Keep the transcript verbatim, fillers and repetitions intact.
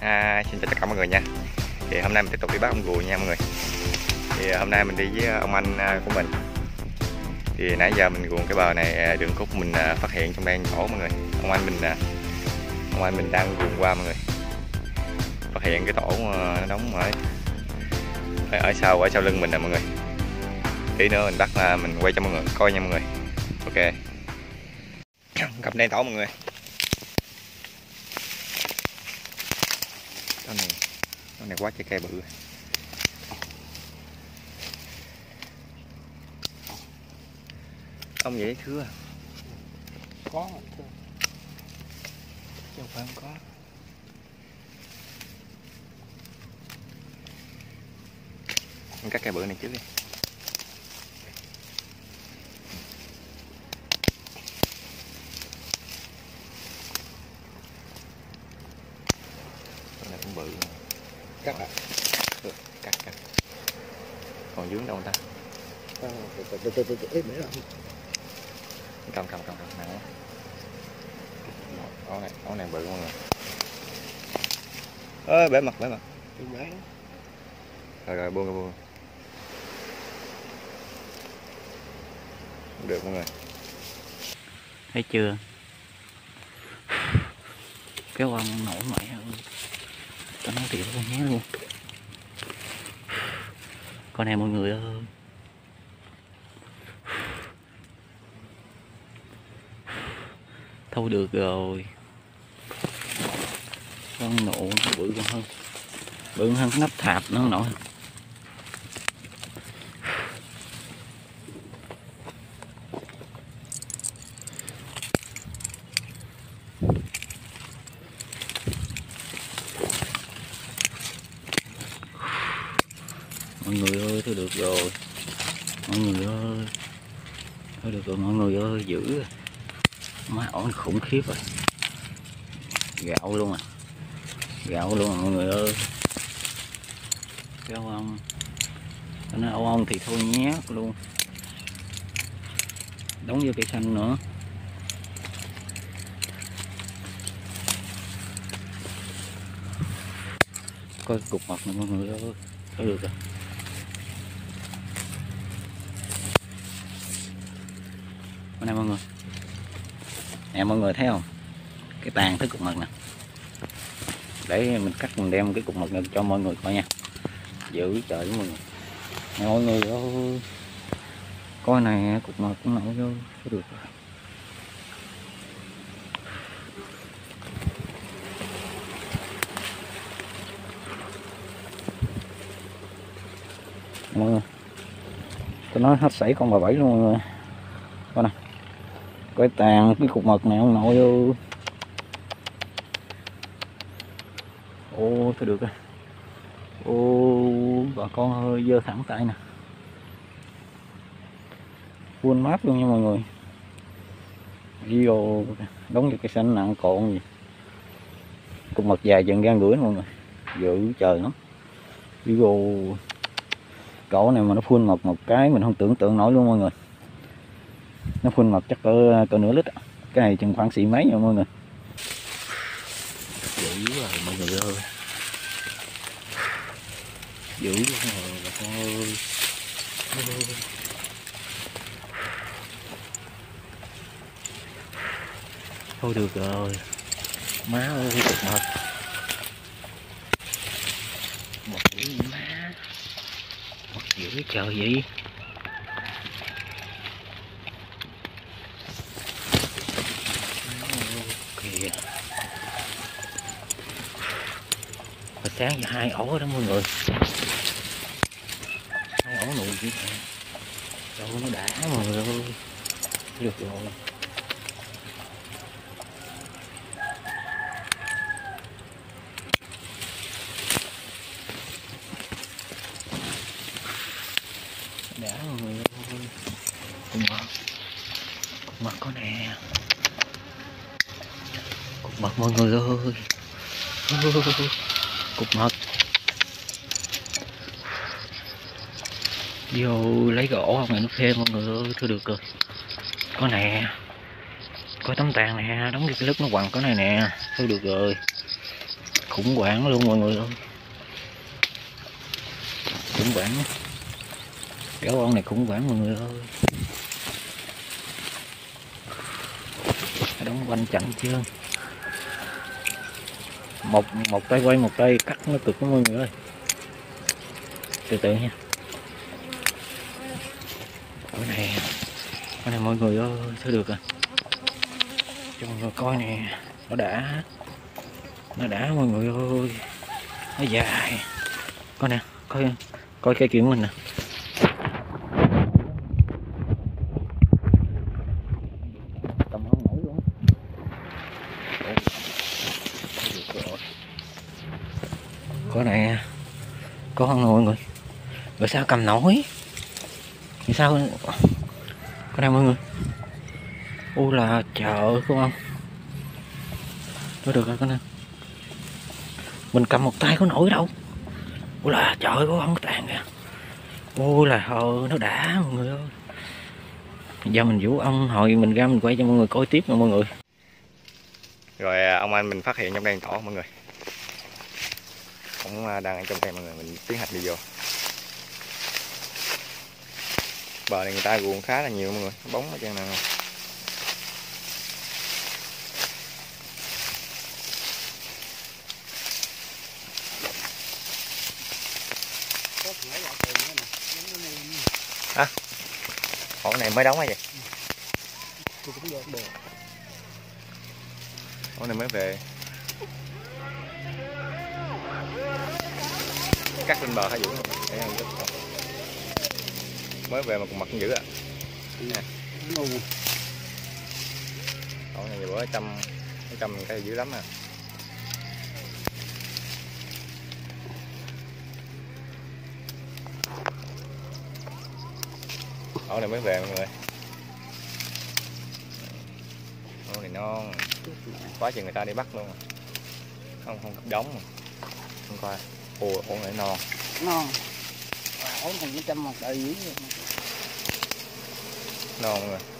à, xin chào tất cả mọi người nha. Thì hôm nay mình tiếp tục đi bắt ông gùi nha mọi người. Thì hôm nay mình đi với ông anh của mình. Thì nãy giờ mình guồng cái bờ này, đường khúc mình phát hiện trong đang chỗ mọi người. Ông anh mình ông anh mình đang guồng qua mọi người. Phát hiện cái tổ nó đóng ở ở sau ở sau lưng mình nè mọi người. Tí nữa mình bắt là mình quay cho mọi người coi nha mọi người. Ok. Cầm đây tổ mọi người. Con này con này quá trái cây bự. Ông vậy thưa có chứ không phải không có. Mình cắt cây bự này trước đi. Con này cũng bự. Cắt à? Ừ, cắt cắt. Còn dướng đâu ta? Từ từ từ ít nữa không? Cầm cầm cầm cầm này. Con này, con này bự mọi người. Ơ bể mặt bể mặt. Rồi rồi buông ra buông. Được mọi người. Thấy chưa? Cái quăng nổi mẹ ơi. Tao nói thiệt con nhé luôn. Con này mọi người ơi. Thôi được rồi. Con nụ bự con hơn. Bự hơn nắp thạp nó nổi. Mọi người ơi, thôi được rồi. Mọi người ơi. Thôi được rồi mọi người ơi, dữ. Má ổn khủng khiếp rồi. Gạo luôn à. Gạo luôn à mọi người ơi. Cái ông ông. Nó ông ông thì thôi nhé luôn. Đóng vô cây xanh nữa. Coi cục mật này mọi người ơi. Có được rồi. Bên này mọi người. Nè mọi người thấy không? Cái tàn tới cục mật nè. Để mình cắt mình đem cái cục mật này cho mọi người coi nha. Giữ trời của mọi người. Nè mọi người ơi. Coi này cục mật cũng nổi vô. Có được rồi. Mọi người. Tôi nói hết sảy con bà bảy luôn mọi người. Coi nè. Cái tàn cái cục mật này ông nội ơi. Ô thôi được rồi. Ô bà con hơi dơ thẳng tay nè. Full map luôn nha mọi người. Video đóng vô cây xanh nặng cộn gì. Cục mật dài dần gan gửi mọi người. Dữ trời lắm. Video cậu này mà nó full mật một cái mình không tưởng tượng nổi luôn mọi người. Nó phun mật chắc cỡ cỡ nửa lít. Cái này chừng khoảng xị mấy nha mọi người. Dữ rồi mọi người ơi. Dữ rồi bà con ơi. Thôi được rồi. Má ơi cục mật. Mật dữ má. Mật dữ trời vậy. Hồi sáng giờ hai ổ đó mọi người. Hai ổ nụ chứ. Trời ơi, nó đã mọi người ơi. Được rồi. Đã mọi người ơi. Cục mật. Cục mật có nè. Cục mật mọi người ơi. Cục mật vô lấy gỗ không này nó phê mọi người ơi. Thôi được rồi. Có nè. Có tấm tàn nè. Đóng cái lớp nó quằn có này nè. Thôi được rồi. khủng hoảng luôn mọi người luôn, khủng hoảng, kéo con này khủng hoảng mọi người ơi, đóng quanh chặn chưa, một một tay quay một tay cắt nó cực mọi người ơi, từ từ nha, con này, con này mọi người ơi, thôi được rồi, cho mọi người coi nè, nó đã. Nó đã mọi người ơi, nó dài, coi nè, coi coi cây kiểng mình nè, tầm không nổi luôn, coi này, có không mọi người, rồi sao cầm nổi, vì sao, coi này mọi người, u là chợ không không, thôi được rồi con nè. Mình cầm một tay có nổi đâu. Ôi là trời ơi, có không tàn kìa. Ôi là hồi nó đã mọi người ơi. Giờ mình vũ ông hồi mình ra mình quay cho mọi người coi tiếp nha mọi người. Rồi ông anh mình phát hiện trong đàn cỏ mọi người. Cũng đang ở trong cây mọi người, mình tiến hành đi vô. Bờ này người ta ruộng khá là nhiều mọi người, bóng ở trên này không. Hả? Ổ này mới đóng hay vậy? Ổ này mới về. Cắt lên bờ hả Vũ? Mới về mà còn mặt cũng dữ à. Ổ này bữa trăm trăm cái dữ lắm à. Ổ này mới về mọi người. Ổ này non. Quá chừng người ta đi bắt luôn. Không không đóng. Không coi. Ồ, ổ này non. Non. Ổ này một trăm một đời dữ. Non rồi.